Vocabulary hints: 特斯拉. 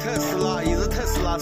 特斯拉，也是特斯拉。